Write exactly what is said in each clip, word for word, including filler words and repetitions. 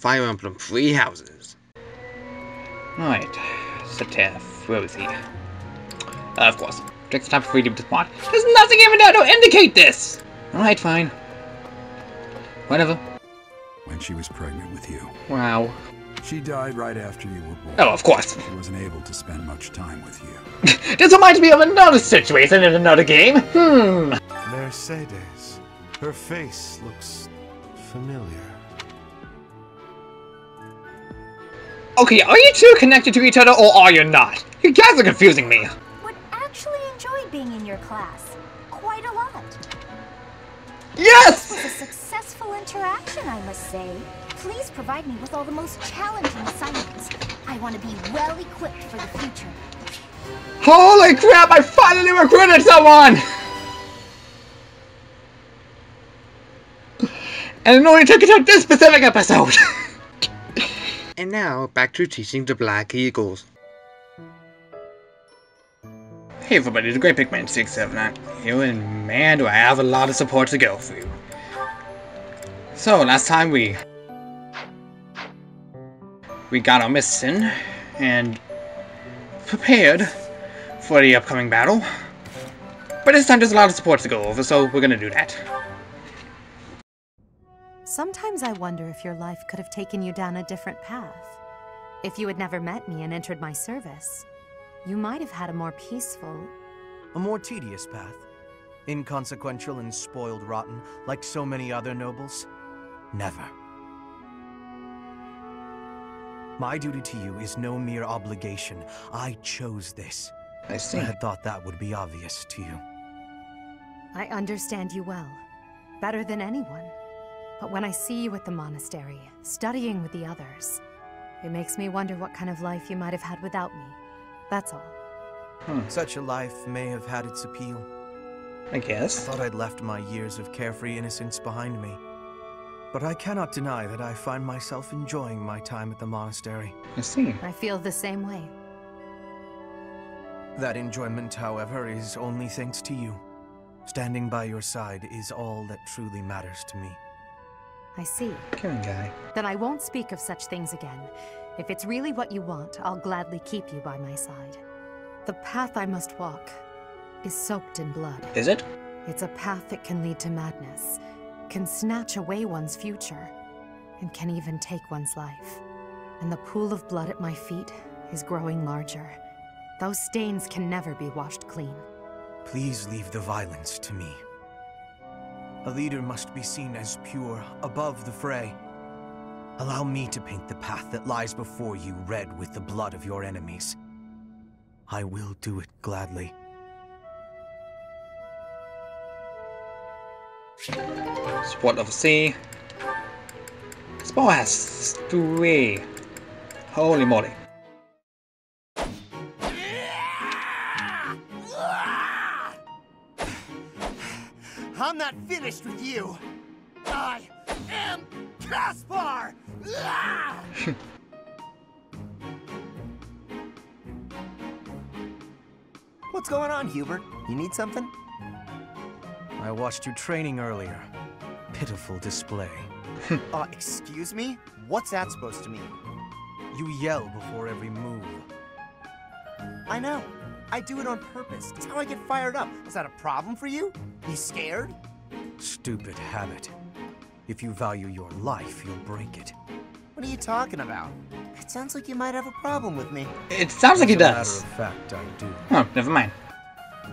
Fire Emblem Three Houses. Right, Satef, where was he? Uh, of course, takes time for freedom to spawn. There's nothing even there to indicate this! Alright, fine. Whatever. When she was pregnant with you. Wow. She died right after you were born. Oh, of course. She wasn't able to spend much time with you. This reminds me of another situation in another game. Hmm. Mercedes. Her face looks familiar. Okay, are you two connected to each other, or are you not? You guys are confusing me. Would actually enjoy being in your class. Quite a lot. Yes! This was a successful interaction, I must say. Please provide me with all the most challenging assignments. I want to be well-equipped for the future. Holy crap, I finally recruited someone! And it only took until this specific episode! And now, back to teaching the Black Eagles. Hey everybody, the Great Pikmin six seven nine here, and man do I have a lot of support to go through. So, last time we... we got our mission, and prepared for the upcoming battle. But this time there's a lot of support to go over, so we're gonna do that. Sometimes I wonder if your life could have taken you down a different path. If you had never met me and entered my service, you might have had a more peaceful... a more tedious path. Inconsequential and spoiled rotten, like so many other nobles. Never. My duty to you is no mere obligation. I chose this. I see. I had thought that would be obvious to you. I understand you well. Better than anyone. But when I see you at the monastery, studying with the others, it makes me wonder what kind of life you might have had without me. That's all. Hmm. Such a life may have had its appeal. I guess. I thought I'd left my years of carefree innocence behind me. But I cannot deny that I find myself enjoying my time at the monastery. I see. I feel the same way. That enjoyment, however, is only thanks to you. Standing by your side is all that truly matters to me. I see. Come on, guy. Then I won't speak of such things again. If it's really what you want, I'll gladly keep you by my side. The path I must walk is soaked in blood. Is it? It's a path that can lead to madness, can snatch away one's future, and can even take one's life. And the pool of blood at my feet is growing larger. Those stains can never be washed clean. Please leave the violence to me. A leader must be seen as pure, above the fray. Allow me to paint the path that lies before you red with the blood of your enemies. I will do it gladly. Sport of C. Sport has three. Holy moly. I'm not finished with you. I am Caspar. What's going on, Hubert? You need something? I watched you training earlier. Pitiful display. uh, excuse me? What's that supposed to mean? You yell before every move. I know. I do it on purpose. It's how I get fired up. Is that a problem for you? You scared? Stupid habit. If you value your life, you'll break it. What are you talking about? It sounds like you might have a problem with me. It sounds like he does. As a matter of fact, I do. Oh, never mind.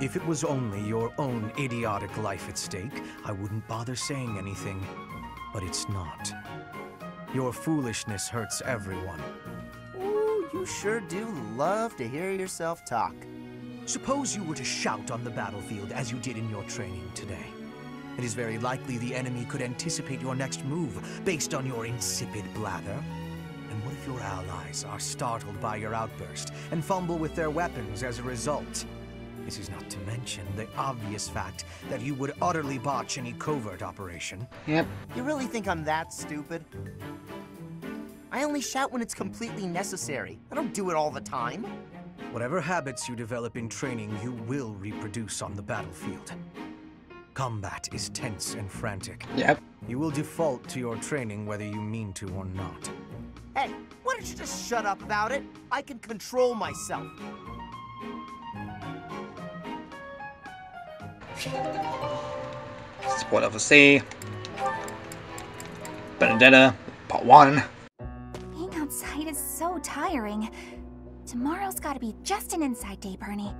If it was only your own idiotic life at stake, I wouldn't bother saying anything. But it's not. Your foolishness hurts everyone. Ooh, you sure do love to hear yourself talk. Suppose you were to shout on the battlefield as you did in your training today. It is very likely the enemy could anticipate your next move based on your insipid blather. And what if your allies are startled by your outburst and fumble with their weapons as a result? This is not to mention the obvious fact that you would utterly botch any covert operation. Yep. You really think I'm that stupid? I only shout when it's completely necessary. I don't do it all the time. Whatever habits you develop in training, you will reproduce on the battlefield. Combat is tense and frantic. Yep. You will default to your training whether you mean to or not. Hey, why don't you just shut up about it? I can control myself. Sword of the Sea. Benedetta, part one. Being outside is so tiring. Tomorrow's gotta be just an inside day, Bernie.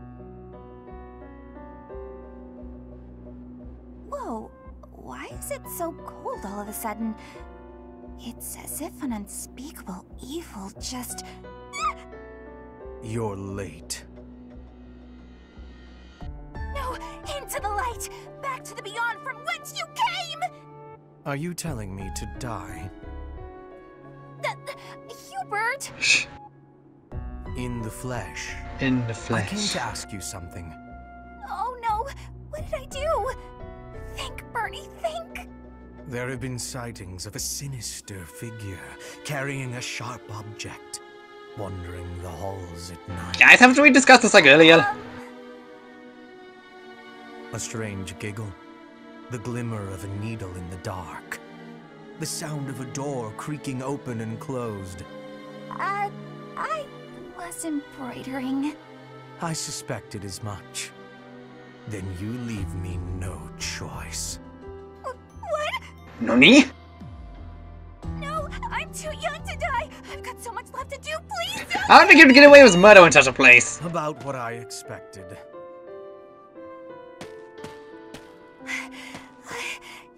Whoa, why is it so cold all of a sudden? It's as if an unspeakable evil just... You're late. No, into the light! Back to the beyond from whence you came! Are you telling me to die? The, the, Hubert! Shh. In the flesh. In the flesh. I came to ask you something. Oh no! What did I do? Think, Bernie, think! There have been sightings of a sinister figure carrying a sharp object, wandering the halls at night. Guys, haven't we discussed this like earlier? Um... A strange giggle. The glimmer of a needle in the dark. The sound of a door creaking open and closed. Uh, I... was embroidering. I suspected as much. Then you leave me no choice. What? Nani? No, I'm too young to die. I've got so much left to do, please. Don't. I don't think you'd get away with murder in such a place. About what I expected.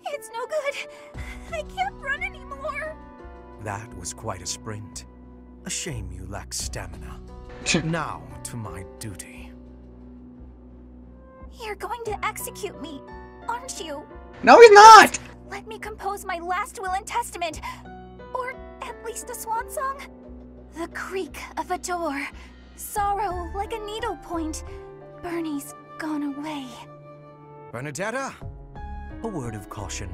It's no good. I can't run anymore. That was quite a sprint. A shame you lack stamina. Now to my duty. You're going to execute me, aren't you? No, he's not! Let me compose my last will and testament. Or at least a swan song. The creak of a door. Sorrow like a needle point. Bernie's gone away. Bernadetta, a word of caution.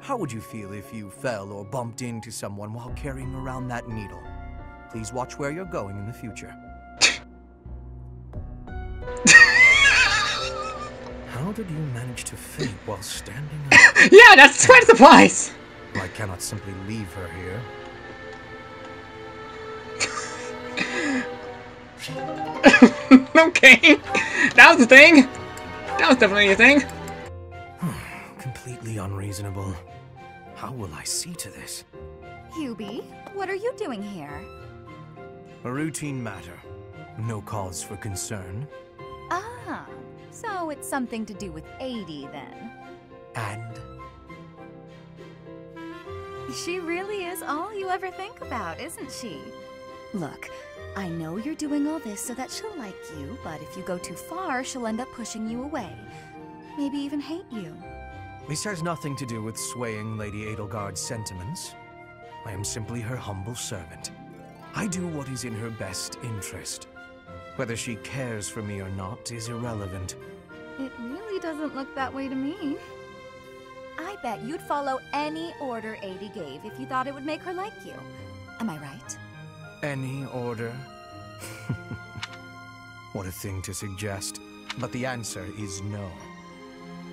How would you feel if you fell or bumped into someone while carrying around that needle? Please watch where you're going in the future. How did you manage to faint while standing up? Yeah, that's quite a surprise! I cannot simply leave her here. Okay, that was a thing. That was definitely a thing. Completely unreasonable. How will I see to this? Hubie, what are you doing here? A routine matter. No cause for concern. Ah, so it's something to do with Adi then. And? She really is all you ever think about, isn't she? Look, I know you're doing all this so that she'll like you, but if you go too far, she'll end up pushing you away. Maybe even hate you. This has nothing to do with swaying Lady Edelgard's sentiments. I am simply her humble servant. I do what is in her best interest. Whether she cares for me or not is irrelevant. It really doesn't look that way to me. I bet you'd follow any order Adi gave if you thought it would make her like you. Am I right? Any order? What a thing to suggest. But the answer is no.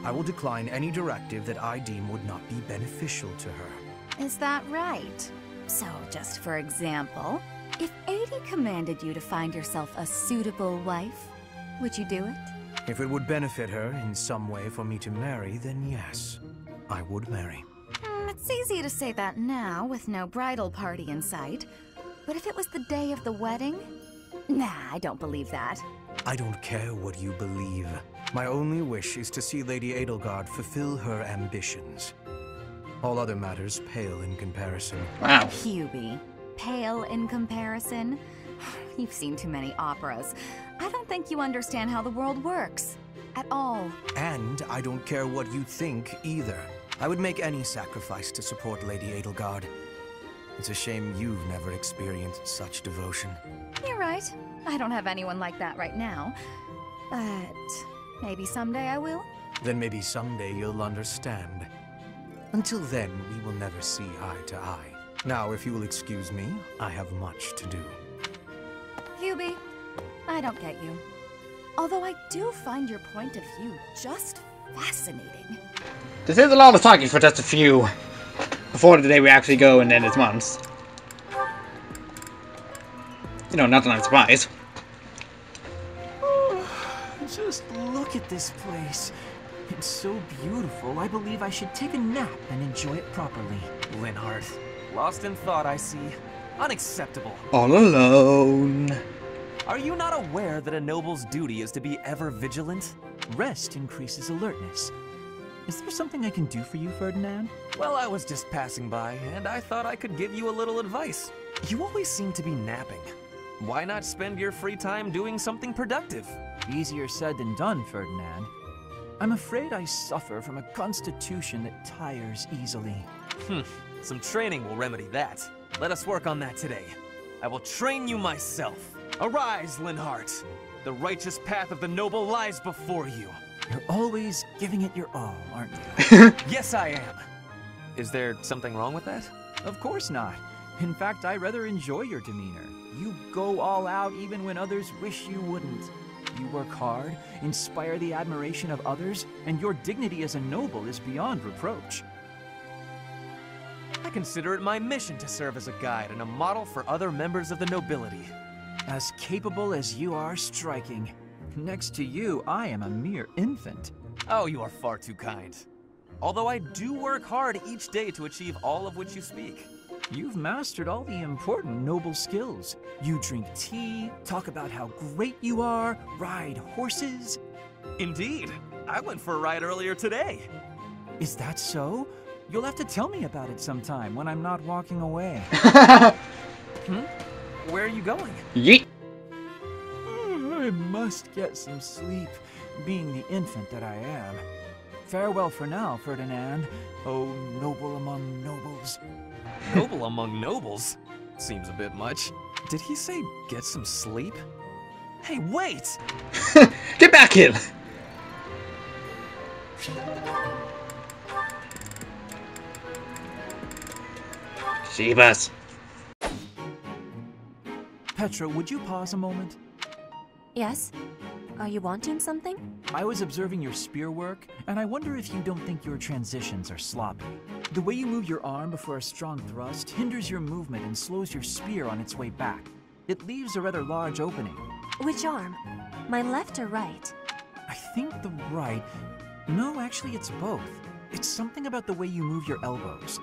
I will decline any directive that I deem would not be beneficial to her. Is that right? So, just for example, if Adi commanded you to find yourself a suitable wife, would you do it? If it would benefit her in some way for me to marry, then yes, I would marry. Mm, it's easy to say that now with no bridal party in sight. But if it was the day of the wedding? Nah, I don't believe that. I don't care what you believe. My only wish is to see Lady Edelgard fulfill her ambitions. All other matters pale in comparison. Wow. Hubie, pale in comparison? You've seen too many operas. I don't think you understand how the world works. At all. And I don't care what you think, either. I would make any sacrifice to support Lady Edelgard. It's a shame you've never experienced such devotion. You're right. I don't have anyone like that right now. But maybe someday I will. Then maybe someday you'll understand. Until then, we will never see eye to eye. Now, if you will excuse me, I have much to do. Hubie, I don't get you. Although I do find your point of view just Fascinating. This is a lot of talking for just a few before the day we actually go and end its months. You know, not that I'm surprised. Just look at this place. It's so beautiful, I believe I should take a nap and enjoy it properly. Linhardt, lost in thought, I see. Unacceptable. All alone. Are you not aware that a noble's duty is to be ever vigilant? Rest increases alertness. Is there something I can do for you, Ferdinand? Well, I was just passing by, and I thought I could give you a little advice. You always seem to be napping. Why not spend your free time doing something productive? Easier said than done, Ferdinand. I'm afraid I suffer from a constitution that tires easily. Hmm. Some training will remedy that. Let us work on that today. I will train you myself. Arise, Linhardt. The righteous path of the noble lies before you. You're always giving it your all, aren't you? Yes, I am. Is there something wrong with that? Of course not. In fact, I rather enjoy your demeanor. You go all out even when others wish you wouldn't. You work hard, inspire the admiration of others, and your dignity as a noble is beyond reproach. I consider it my mission to serve as a guide and a model for other members of the nobility. As capable as you are striking. Next to you, I am a mere infant. Oh, you are far too kind. Although I do work hard each day to achieve all of which you speak. You've mastered all the important noble skills. You drink tea, talk about how great you are, ride horses. Indeed. I went for a ride earlier today. Is that so? You'll have to tell me about it sometime when I'm not walking away. Hmm? Where are you going? Yeet. I must get some sleep, being the infant that I am. Farewell for now, Ferdinand. Oh, noble among nobles. Noble among nobles? Seems a bit much. Did he say get some sleep? Hey, wait! Get back here! Jeebus. Petra, would you pause a moment? Yes? Are you wanting something? I was observing your spear work, and I wonder if you don't think your transitions are sloppy. The way you move your arm before a strong thrust hinders your movement and slows your spear on its way back. It leaves a rather large opening. Which arm? My left or right? I think the right. No, actually it's both. It's something about the way you move your elbows.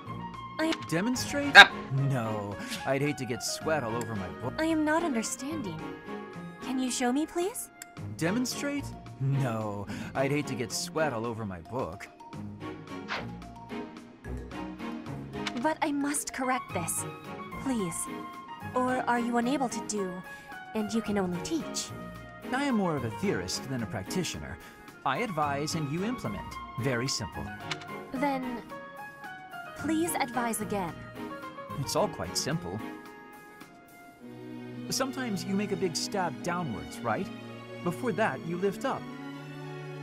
I demonstrate? Ah. No, I'd hate to get sweat all over my book. I am not understanding. Can you show me, please? Demonstrate? No, I'd hate to get sweat all over my book. But I must correct this, please. Or are you unable to do, and you can only teach? I am more of a theorist than a practitioner. I advise and you implement. Very simple. Then, please advise again. It's all quite simple. Sometimes you make a big stab downwards, right? Before that, you lift up.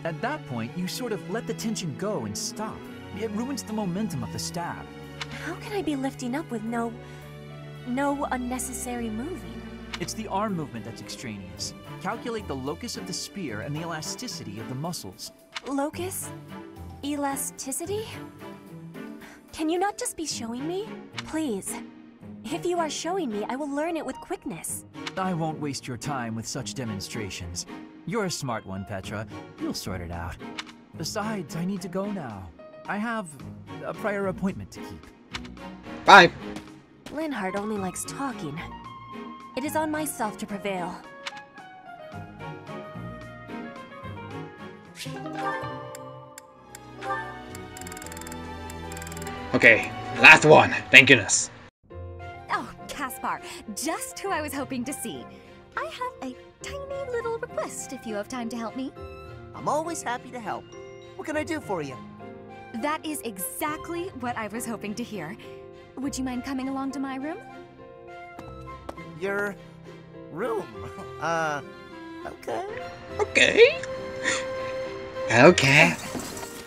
At that point, you sort of let the tension go and stop. It ruins the momentum of the stab. How can I be lifting up with no... no unnecessary moving? It's the arm movement that's extraneous. Calculate the locus of the spear and the elasticity of the muscles. Locus? Elasticity? Can you not just be showing me? Please. If you are showing me, I will learn it with quickness. I won't waste your time with such demonstrations. You're a smart one, Petra. You'll sort it out. Besides, I need to go now. I have a prior appointment to keep. Bye. Linhardt only likes talking. It is on myself to prevail. Okay, last one. Thank goodness. Caspar, just who I was hoping to see. I have a tiny little request if you have time to help me. I'm always happy to help. What can I do for you? That is exactly what I was hoping to hear. Would you mind coming along to my room? Your room? Uh, okay. Okay. Okay.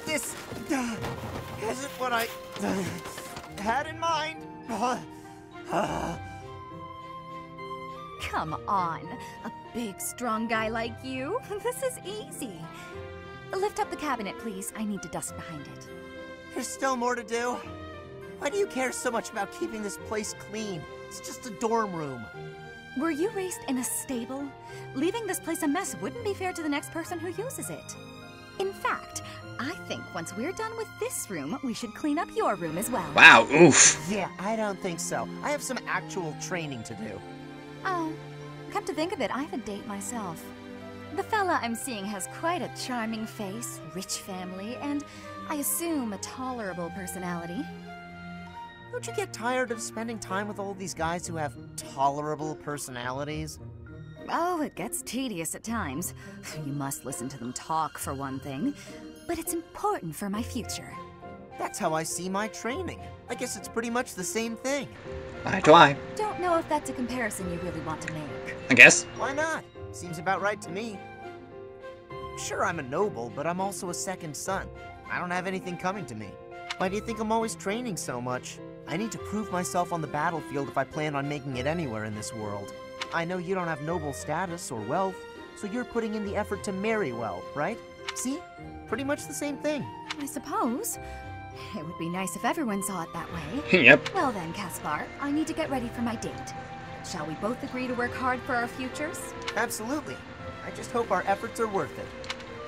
This uh, isn't what I uh, had in mind. Uh, Uh. Come on, a big, strong guy like you. This is easy. Lift up the cabinet, please. I need to dust behind it. There's still more to do. Why do you care so much about keeping this place clean? It's just a dorm room. Were you raised in a stable? Leaving this place a mess wouldn't be fair to the next person who uses it. In fact, I think once we're done with this room, we should clean up your room as well. Wow, oof. Yeah, I don't think so. I have some actual training to do. Oh, come to think of it, I have a date myself. The fella I'm seeing has quite a charming face, rich family, and I assume a tolerable personality. Don't you get tired of spending time with all these guys who have tolerable personalities? Oh, it gets tedious at times. You must listen to them talk, for one thing. But it's important for my future. That's how I see my training. I guess it's pretty much the same thing. I do I. Don't know if that's a comparison you really want to make. I guess. Why not? Seems about right to me. Sure, I'm a noble, but I'm also a second son. I don't have anything coming to me. Why do you think I'm always training so much? I need to prove myself on the battlefield if I plan on making it anywhere in this world. I know you don't have noble status or wealth, so you're putting in the effort to marry well, right? See? Pretty much the same thing. I suppose. It would be nice if everyone saw it that way. Yep. Well then, Caspar, I need to get ready for my date. Shall we both agree to work hard for our futures? Absolutely. I just hope our efforts are worth it.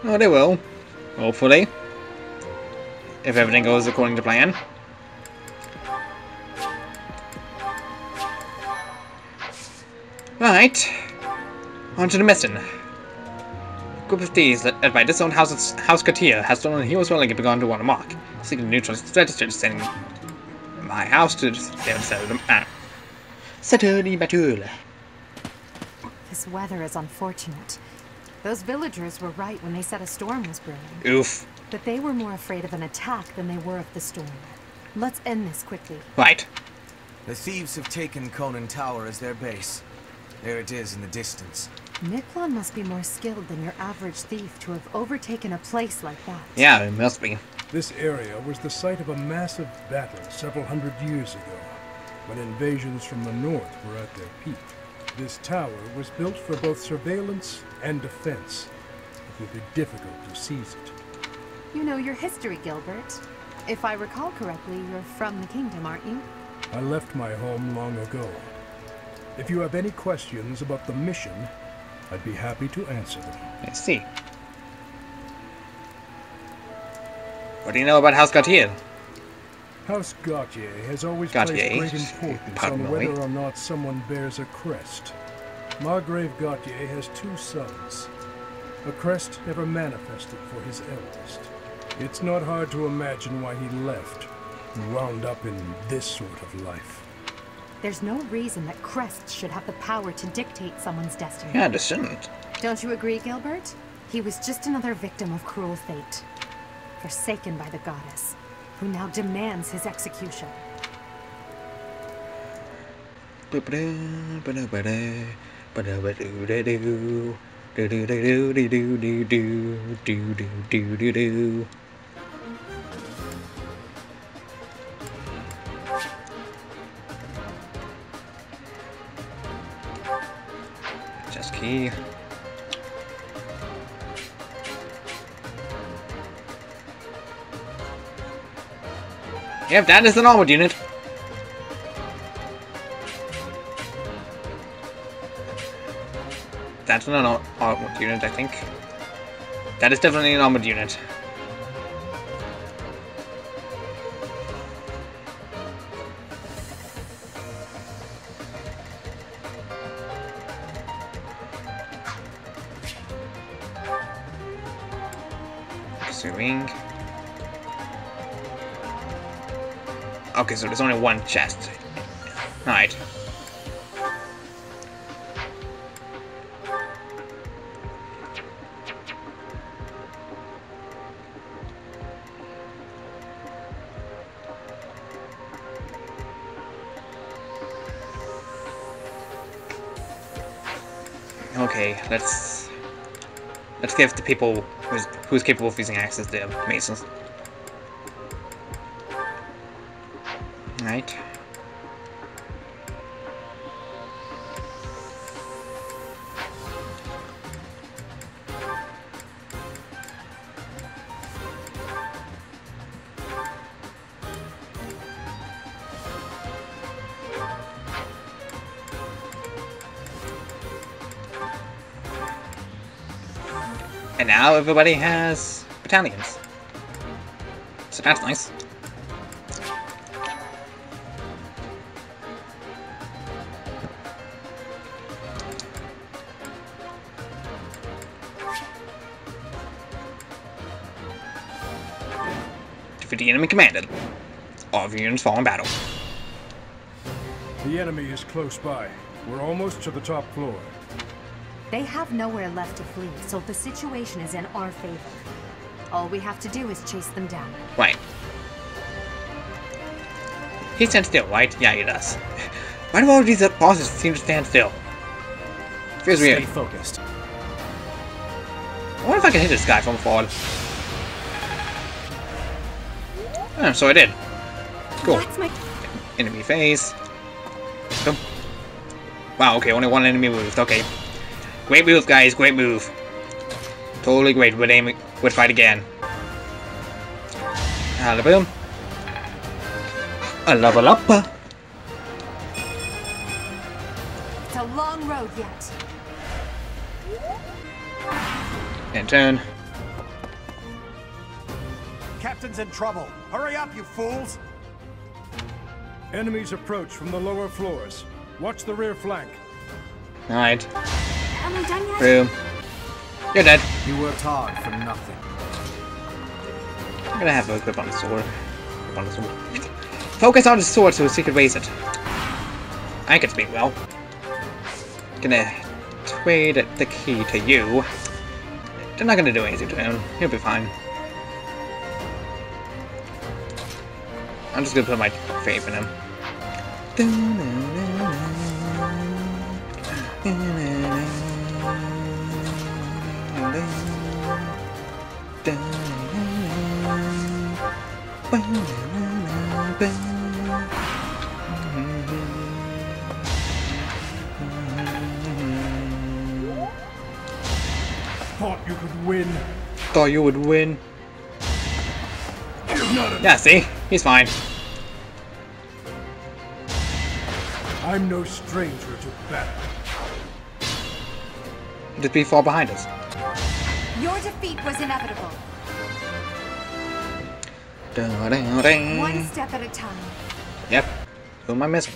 Oh, they will. Hopefully. If everything goes according to plan. Right. On to the mission. A group of thieves led by disowned House House Gautier has stolen a hero's relic and begun to want to mark. Seeking neutrals registered, sending my house to settle them out. Settle the battle. This weather is unfortunate. Those villagers were right when they said a storm was brewing. Oof. But they were more afraid of an attack than they were of the storm. Let's end this quickly. Right. The thieves have taken Conan Tower as their base. There it is in the distance. Miklan must be more skilled than your average thief to have overtaken a place like that. Yeah, it must be. This area was the site of a massive battle several hundred years ago, when invasions from the north were at their peak. This tower was built for both surveillance and defense. It would be difficult to seize it. You know your history, Gilbert. If I recall correctly, you're from the kingdom, aren't you? I left my home long ago. If you have any questions about the mission, I'd be happy to answer them. I see. What do you know about House Gautier? House Gautier has always Gautier. placed great importance Pardon on whether me. or not someone bears a crest. Margrave Gautier has two sons. A crest never manifested for his eldest. It's not hard to imagine why he left and wound up in this sort of life. There's no reason that crests should have the power to dictate someone's destiny. Yeah, they shouldn't. Don't you agree, Gilbert? He was just another victim of cruel fate. Forsaken by the goddess, who now demands his execution. Key. Yep, that is the normal unit. That's not an armored unit, I think. That is definitely an armored unit. Okay, so there's only one chest. Alright. Okay, let's let's give the people who's, who's capable of using access to the masons. Right. And now everybody has battalions. So that's nice. Defeat the enemy commanded. All of your units fall in battle. The enemy is close by. We're almost to the top floor. They have nowhere left to flee, so the situation is in our favor. All we have to do is chase them down. Right. He stands still, right? Yeah, he does. Why do all of these bosses seem to stand still? Feels Stay weird. Focused. I wonder if I can hit this guy from forward. Oh, so I did. Cool. My... Enemy phase. Boom. Wow, okay, only one enemy moved. Okay. Great move, guys. Great move. Totally great. Would aim. Would fight again. Ah, boom. A level up. It's a long road yet. And turn. Captain's in trouble. Hurry up, you fools! Enemies approach from the lower floors. Watch the rear flank. All right. Am I done yet? Boom. You're dead. You worked hard for nothing. I'm gonna have a grip on the sword. Grip on the sword. Focus on the sword so he can raise it. I can speak well. Gonna trade the key to you. They're not gonna do anything to him. He'll be fine. I'm just gonna put my faith in him. Thought you could win. Thought you would win. Yeah, see? He's fine. I'm no stranger to battle. Did he fall behind us? Your defeat was inevitable. Da, da, da. One step at a time. Yep. Who am I missing?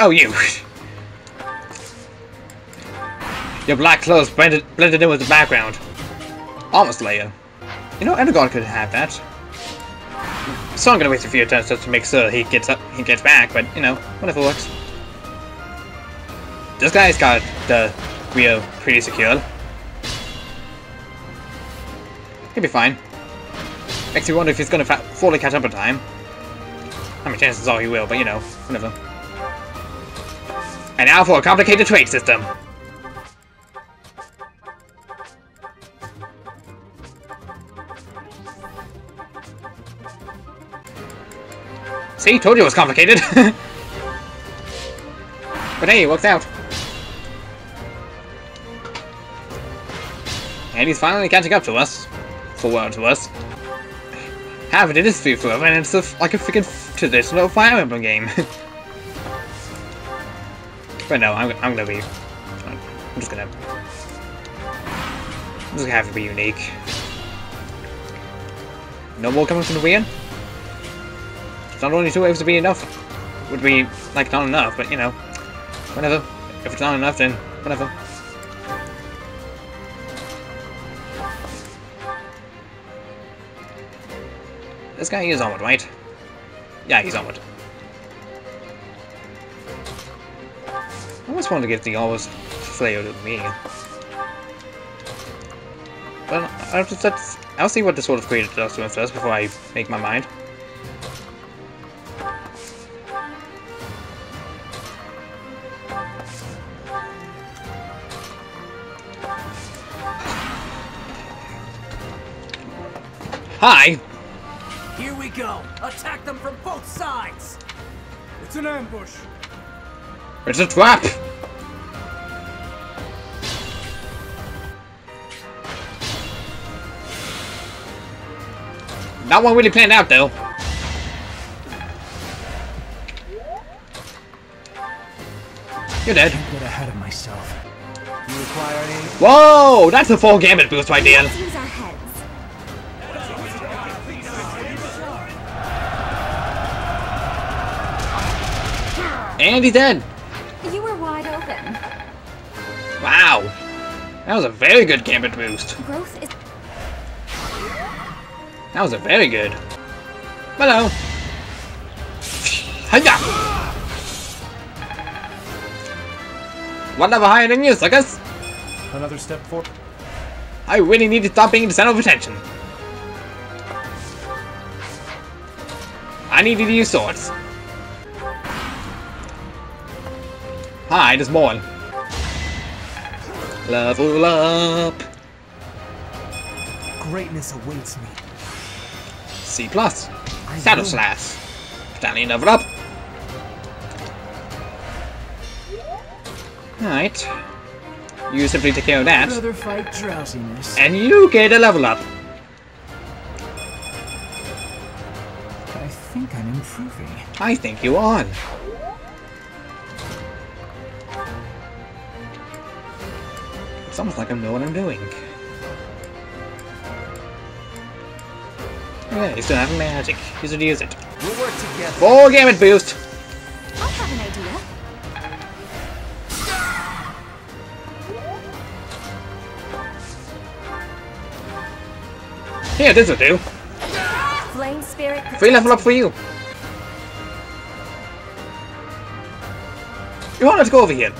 Oh, you! Your black clothes blended, blended in with the background. Almost layer. You know, Edelgard could have that. So I'm gonna waste a few turns just to make sure he gets up, he gets back. But you know, whatever works. This guy's got the wheel pretty secured. He'll be fine. Makes me wonder if he's gonna fa fully catch up in time. I mean, chances are he will, but you know, whatever. And now for a complicated trade system. See, told you it was complicated. But hey, it worked out. And he's finally catching up to us. Forward to us. Haven't did this for forever, and it's like a freaking traditional Fire Emblem game. But no, I'm, I'm gonna be. I'm just gonna. I'm just gonna have to be unique. No more coming from the rear. Not only two waves would be enough, would be like not enough, but you know, whatever. If it's not enough, then whatever. This guy is armored, right? Yeah, he's armored. I almost wanted to get the almost flail to me, but I'll just let's, I'll see what the Sword of the Creator does to him first before I make my mind. Hi! Here we go! Attack them from both sides! It's an ambush! It's a trap! That one really planned out though. You're dead. I can't get ahead of myself. Whoa! That's a full gambit boost right there. And he's dead. You were wide open. Wow. That was a very good gambit boost. Growth is... That was a very good. Hello. Hiya! One level higher than you, suckers. Another step forward. I really need to stop being the center of attention. I need to use swords. Hi, there's more. Level up. Greatness awaits me. C plus. Saddle slash. Stanley level up. Alright. You simply take care of that. Fight drowsiness. And you get a level up. I think I'm improving. I think you are. It's almost like I know what I'm doing. Yeah, you still have magic. You should use it. We'll work together. Full gamut boost! I have an idea. Yeah, this will do. Flame spirit. Free level up for you. You want us to go over here?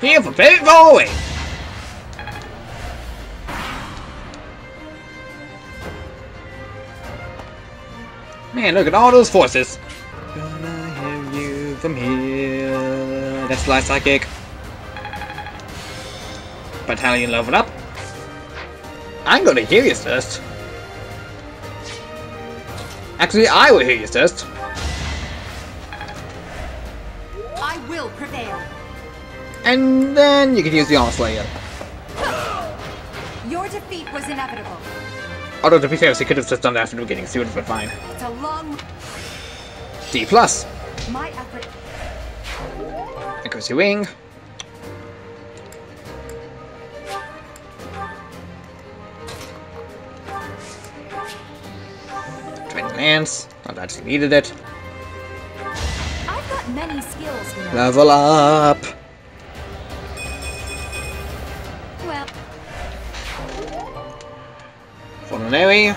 Here for very far away. Man, look at all those forces. Gonna hear you from here. That's light psychic. Battalion level up. I'm gonna hear you first. Actually, I will hear you first. I will prevail. And then you can use the Armor Slayer. Your defeat was inevitable. Although to be fair, she could have just done that from the beginning. She would have been fine. It's a long... D plus. My effort. It goes your wing. Lance, not that she needed it. I've got many skills, you know. Level up. Well. Formulary.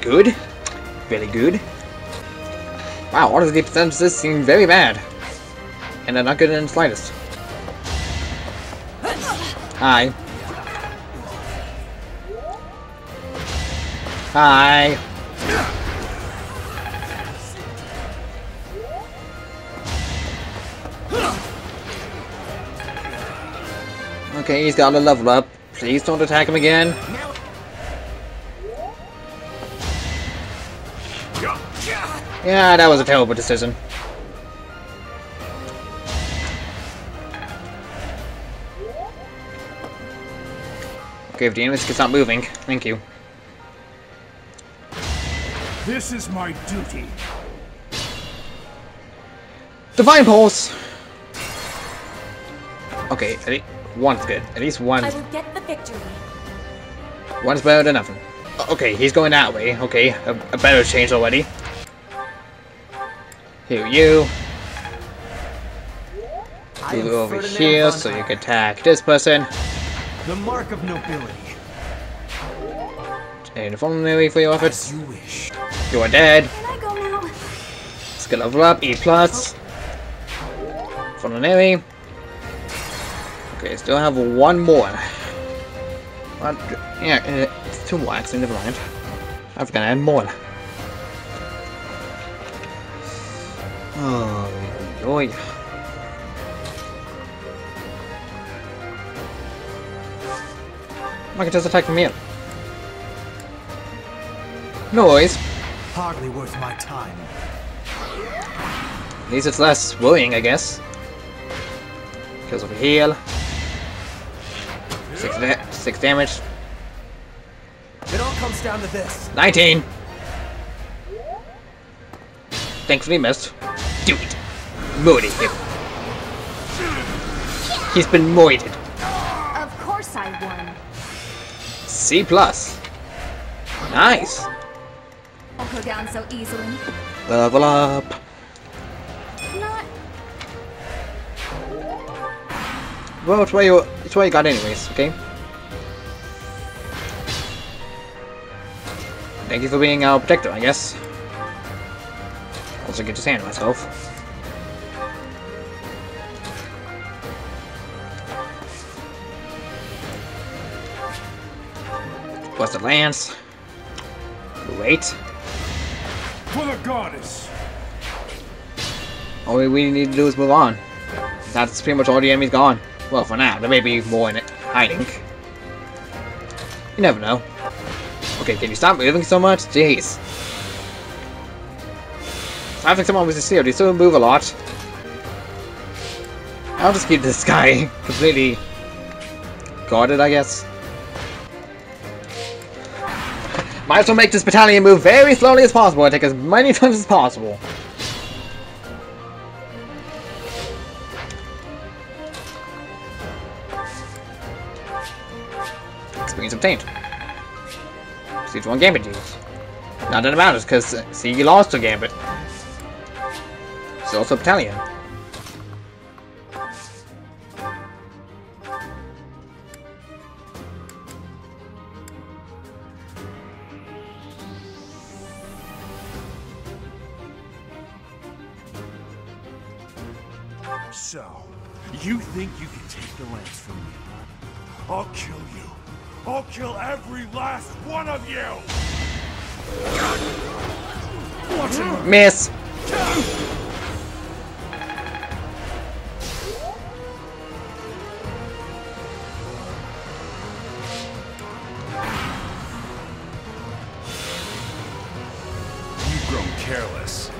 Good. Very good. Wow, all of the defenses seem very bad. And they're not good in the slightest. Hi. Hi. Okay, he's got a level up. Please don't attack him again. Yeah, that was a terrible decision. Okay, if the enemies can stop moving, thank you. This is my duty. Divine Pulse! Okay, at least one's good. At least one. I will get the victory. One's better than nothing. Okay, he's going that way. Okay, a, a better change already. Here, you. You over Ferdinand here, so you can attack this person. The mark of nobility. And a formulary for your efforts. You wish. You are dead. Can I go now? Skill level up, E plus. Oh. Formulary. Okay, still have one more. One, yeah, it's two more actually, never mind. I was gonna add more. Oh, boy. I can just attack from here. No worries. Hardly worth my time. At least it's less worrying, I guess. Because of a heal. Six, da six damage. It all comes down to this. Nineteen. Thankfully missed. Do it. Moody. He's been moided. Of course I won. C plus. Nice. Don't go down so easily. Level up. Not... Well, it's what you, it's what you got anyways, okay? Thank you for being our protector, I guess. Also get to sand myself. Plus the lance. Wait. For the goddess. All we need to do is move on. That's pretty much all the enemies gone. Well, for now, there may be more in it hiding. You never know. Okay, can you stop moving so much? Jeez. I think someone was sincere. They still move a lot. I'll just keep this guy completely guarded, I guess. Might as well make this battalion move very slowly as possible and take as many turns as possible. Experience obtained. Proceed one gambit use. Not that it matters, because uh, see, you lost to gambit. It's also a battalion. So, you think you can take the lance from me? I'll kill you. I'll kill every last one of you! Miss! You've grown careless.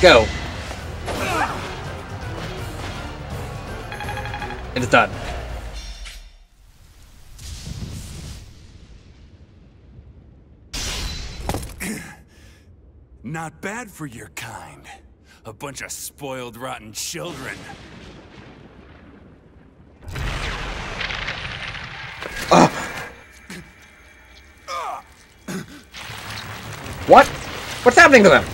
Go. It is done. Not bad for your kind. A bunch of spoiled, rotten children. Uh. What? What's happening to them?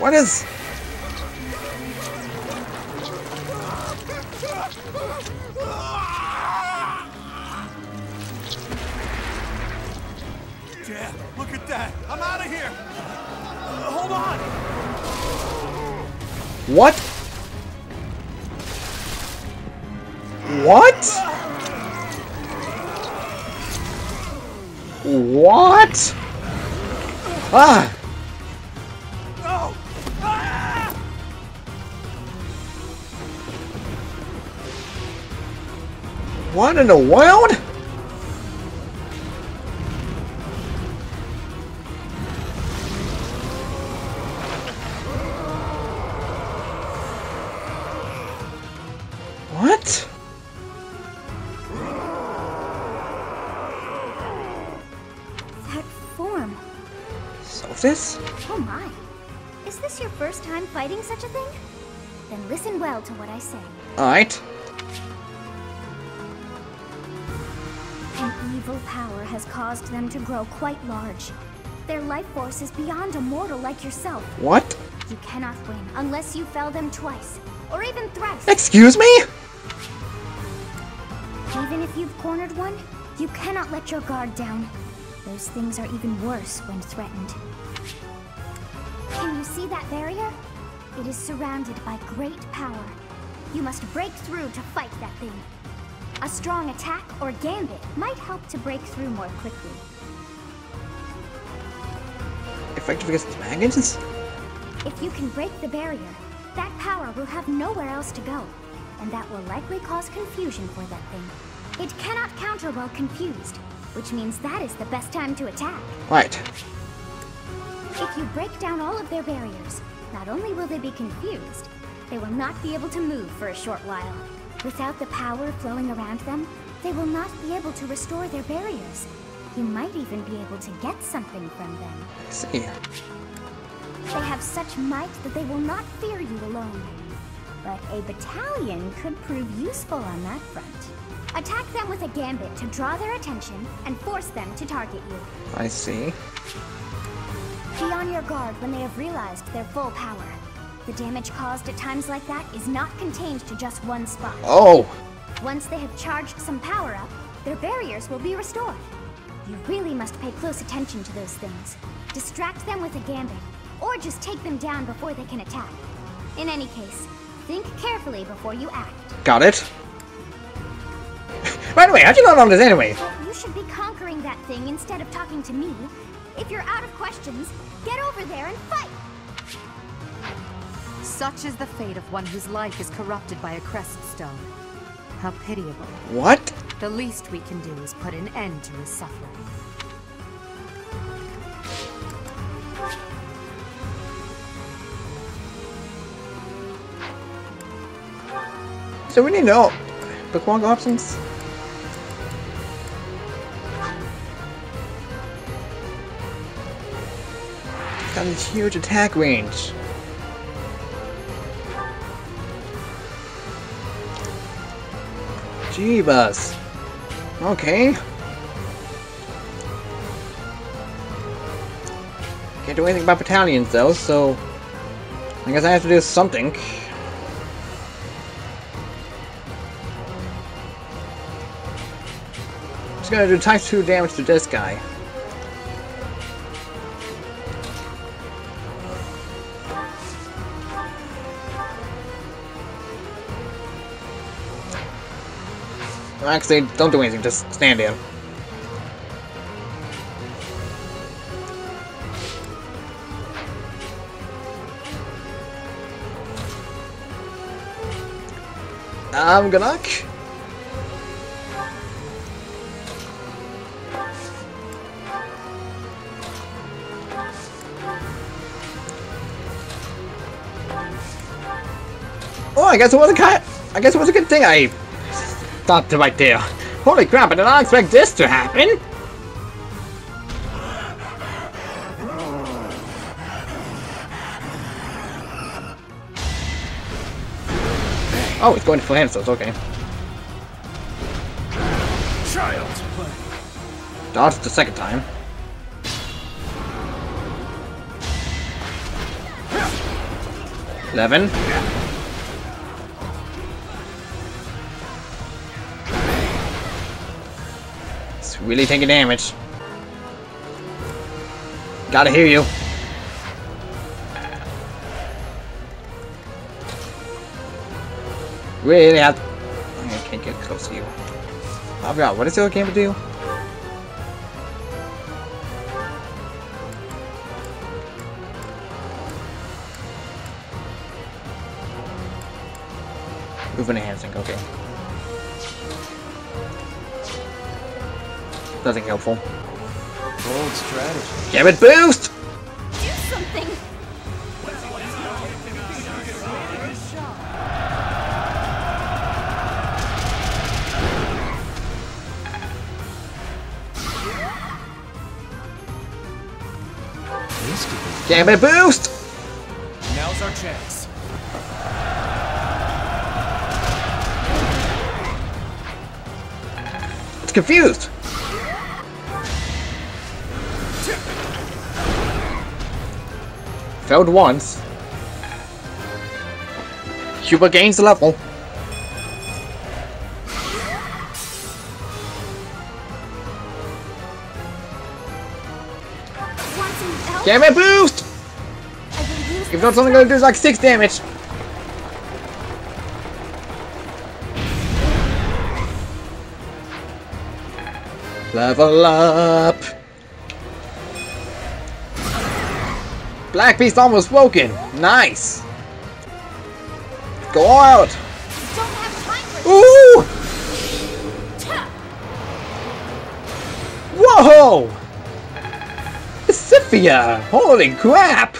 What is... Yeah, look at that! I'm out of here! Uh, hold on! What? What? What? Ah! What in the world? What? That form. Sothis? Oh my. Is this your first time fighting such a thing? Then listen well to what I say. Alright. Power has caused them to grow quite large. Their life force is beyond a mortal like yourself. What? You cannot win unless you fell them twice, or even thrice. Excuse me? Even if you've cornered one, you cannot let your guard down. Those things are even worse when threatened. Can you see that barrier? It is surrounded by great power. You must break through to fight that thing. A strong attack or gambit might help to break through more quickly. Effective against the maggots? If you can break the barrier, that power will have nowhere else to go, and that will likely cause confusion for that thing. It cannot counter while confused, which means that is the best time to attack. Right. If you break down all of their barriers, not only will they be confused, they will not be able to move for a short while. Without the power flowing around them, they will not be able to restore their barriers. You might even be able to get something from them. I see. They have such might that they will not fear you alone. But a battalion could prove useful on that front. Attack them with a gambit to draw their attention and force them to target you. I see. Be on your guard when they have realized their full power. The damage caused at times like that is not contained to just one spot. Oh! Once they have charged some power up, their barriers will be restored. You really must pay close attention to those things. Distract them with a gambit, or just take them down before they can attack. In any case, think carefully before you act. Got it. By the way, how'd you go on this anyway? You should be conquering that thing instead of talking to me. If you're out of questions, get over there and fight! Such is the fate of one whose life is corrupted by a crest stone. How pitiable. What? The least we can do is put an end to his suffering. So we need to know Pokemon options. Got this huge attack range. Jeebus. Okay. Can't do anything about battalions though, so I guess I have to do something. I'm just gonna do times two damage to this guy. Actually, don't do anything, just stand there. I'm gonna knock. Oh, I guess it was a kind I guess it was a good thing I stopped right there. Holy crap, I did not expect this to happen! Oh, it's going to flame, so it's okay. Child's play. Dodged the second time. Eleven. Really taking damage. Gotta heal you. Really have. I can't get close to you. I forgot. What is the other game to do? Move an enhancing. Okay. Nothing helpful. Bold strategy. Give it boost! Do something! Give it boost! Now's our chance. It's confused! Failed once. Hubert gains the level. Damn it, boost! If not, something gonna do is like six damage. Level up. Black Beast almost woken. Nice. Go out. Don't have time for this. Ooh. Whoa! Pacifica! Holy crap!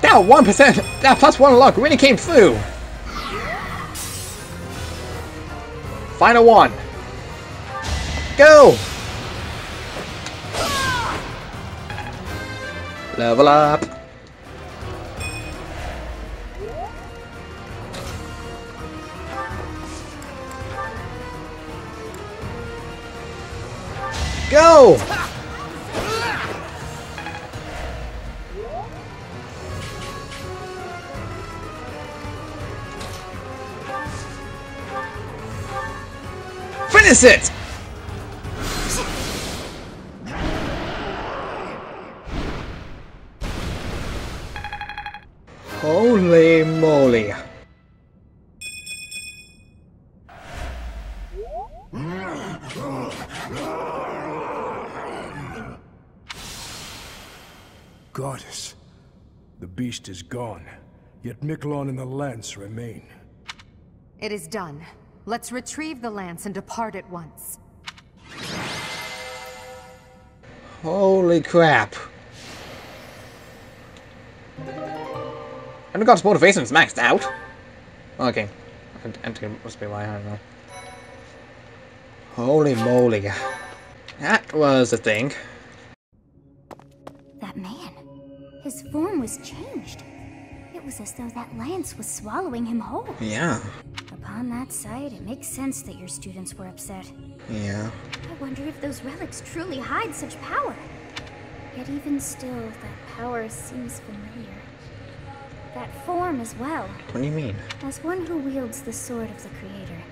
That one percent, that plus one luck really came through! Final one. Go! Level up. Go! Finish it! Holy moly. Goddess, the beast is gone, yet Miklan and the lance remain. It is done. Let's retrieve the lance and depart at once. Holy crap. And we got motivation's maxed out. Okay. Empty must be why, I don't know. Holy moly. That was a thing. That man. His form was changed. It was as though that lance was swallowing him whole. Yeah. Upon that side, it makes sense that your students were upset. Yeah. I wonder if those relics truly hide such power. Yet even still, that power seems familiar. That form as well. What do you mean? As one who wields the Sword of the Creator.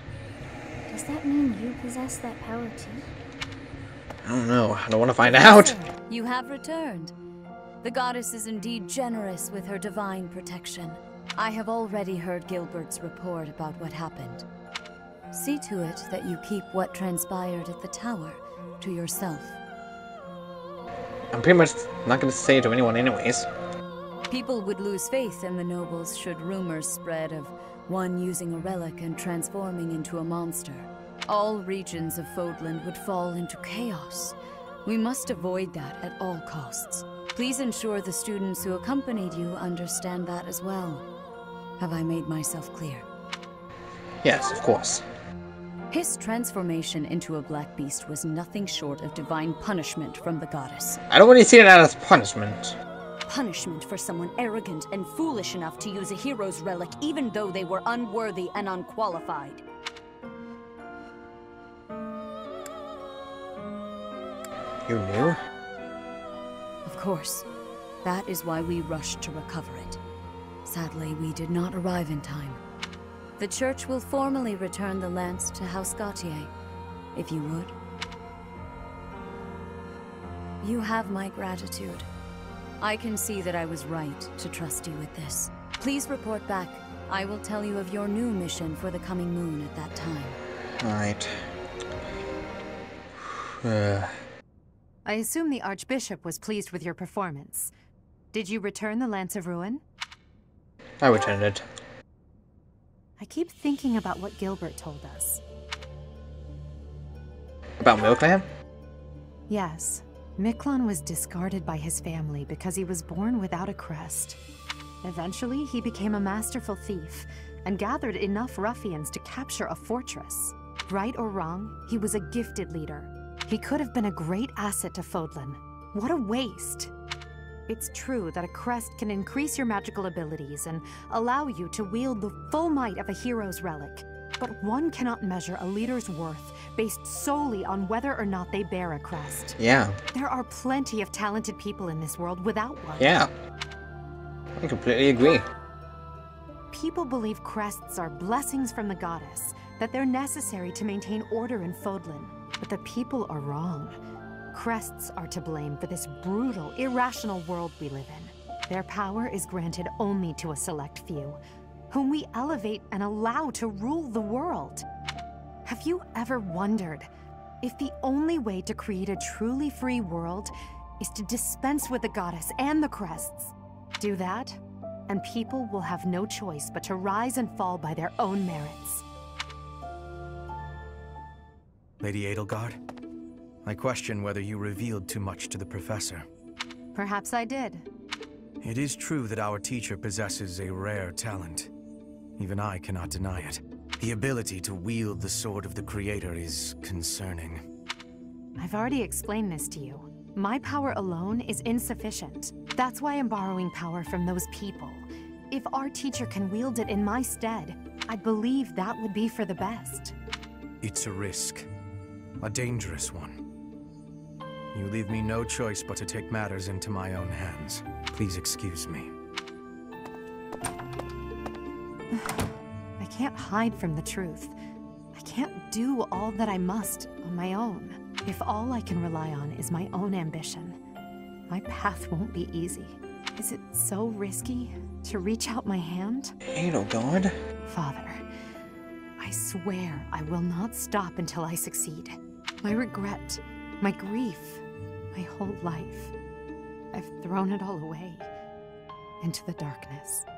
Does that mean you possess that power too? I don't know. I don't want to find out. You have returned. The goddess is indeed generous with her divine protection. I have already heard Gilbert's report about what happened. See to it that you keep what transpired at the tower to yourself. I'm pretty much not going to say it to anyone anyways. People would lose faith in the nobles should rumors spread of one using a relic and transforming into a monster. All regions of Fódlan would fall into chaos. We must avoid that at all costs. Please ensure the students who accompanied you understand that as well. Have I made myself clear? Yes, of course. His transformation into a black beast was nothing short of divine punishment from the goddess. I don't want to see that as punishment. Punishment for someone arrogant and foolish enough to use a hero's relic even though they were unworthy and unqualified. You knew? Of course. That is why we rushed to recover it. Sadly, we did not arrive in time. The church will formally return the lance to House Gautier, if you would. You have my gratitude. I can see that I was right to trust you with this. Please report back. I will tell you of your new mission for the coming moon at that time. Alright. Uh. I assume the Archbishop was pleased with your performance. Did you return the Lance of Ruin? I returned it. I keep thinking about what Gilbert told us. About Miklan? Yes. Miklan was discarded by his family because he was born without a crest. Eventually, he became a masterful thief and gathered enough ruffians to capture a fortress. Right or wrong, he was a gifted leader. He could have been a great asset to Fódlan. What a waste! It's true that a crest can increase your magical abilities and allow you to wield the full might of a hero's relic. But one cannot measure a leader's worth based solely on whether or not they bear a crest. Yeah. There are plenty of talented people in this world without one. Yeah. I completely agree. People believe crests are blessings from the goddess, that they're necessary to maintain order in Fódlan. But the people are wrong. Crests are to blame for this brutal, irrational world we live in. Their power is granted only to a select few, whom we elevate and allow to rule the world. Have you ever wondered if the only way to create a truly free world is to dispense with the goddess and the crests? Do that, and people will have no choice but to rise and fall by their own merits. Lady Edelgard, I question whether you revealed too much to the professor. Perhaps I did. It is true that our teacher possesses a rare talent. Even I cannot deny it. The ability to wield the Sword of the Creator is concerning. I've already explained this to you. My power alone is insufficient. That's why I'm borrowing power from those people. If our teacher can wield it in my stead, I believe that would be for the best. It's a risk. A dangerous one. You leave me no choice but to take matters into my own hands. Please excuse me. I can't hide from the truth. I can't do all that I must on my own. If all I can rely on is my own ambition, my path won't be easy. Is it so risky to reach out my hand? Edelgard. Father, I swear I will not stop until I succeed. My regret, my grief, my whole life, I've thrown it all away into the darkness.